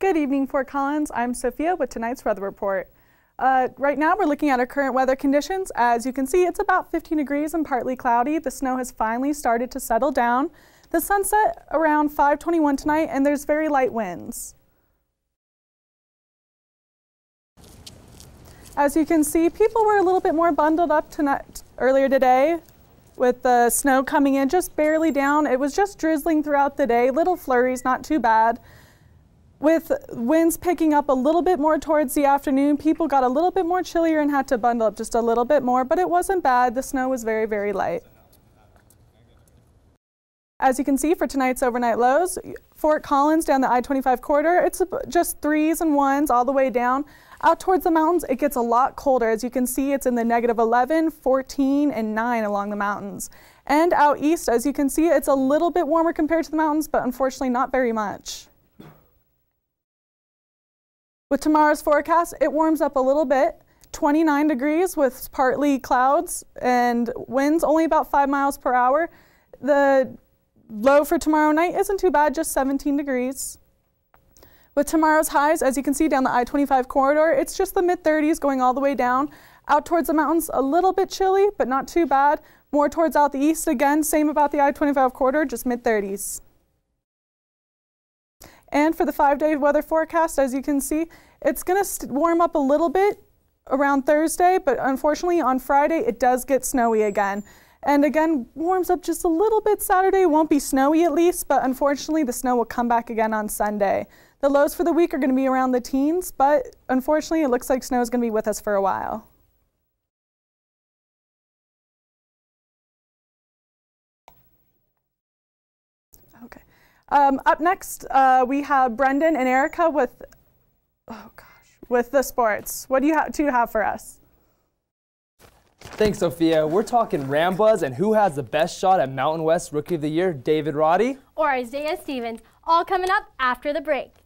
Good evening, Fort Collins. I'm Sophia with tonight's weather report. Right now we're looking at our current weather conditions. As you can see, it's about 15 degrees and partly cloudy. The snow has finally started to settle down. The sun set around 5:21 tonight, and there's very light winds. As you can see, people were a little bit more bundled up tonight earlier today with the snow coming in just barely down. It was just drizzling throughout the day, little flurries, not too bad. With winds picking up a little bit more towards the afternoon, people got a little bit more chillier and had to bundle up just a little bit more, but it wasn't bad. The snow was very, very light. As you can see for tonight's overnight lows, Fort Collins down the I-25 corridor, it's just 3s and 1s all the way down. Out towards the mountains, it gets a lot colder. As you can see, it's in the -11, 14, and 9 along the mountains. And out east, as you can see, it's a little bit warmer compared to the mountains, but unfortunately not very much. With tomorrow's forecast, it warms up a little bit, 29 degrees with partly clouds and winds only about 5 miles per hour. The low for tomorrow night isn't too bad, just 17 degrees. With tomorrow's highs, as you can see down the I-25 corridor, it's just the mid-30s going all the way down. Out towards the mountains, a little bit chilly, but not too bad. More towards out the east again, same about the I-25 corridor, just mid-30s. And for the 5-day weather forecast, as you can see, it's going to warm up a little bit around Thursday, but unfortunately on Friday it does get snowy again. And again, warms up just a little bit Saturday, won't be snowy at least, but unfortunately the snow will come back again on Sunday. The lows for the week are going to be around the teens, but unfortunately it looks like snow is going to be with us for a while. Okay. Up next, we have Brendan and Erica with the sports. What do you two have for us? Thanks, Sophia. We're talking Rambuzz and who has the best shot at Mountain West Rookie of the Year, David Roddy or Isaiah Stevens, all coming up after the break.